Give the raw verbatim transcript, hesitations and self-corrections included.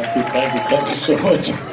Thank you, thank you, thank you so much.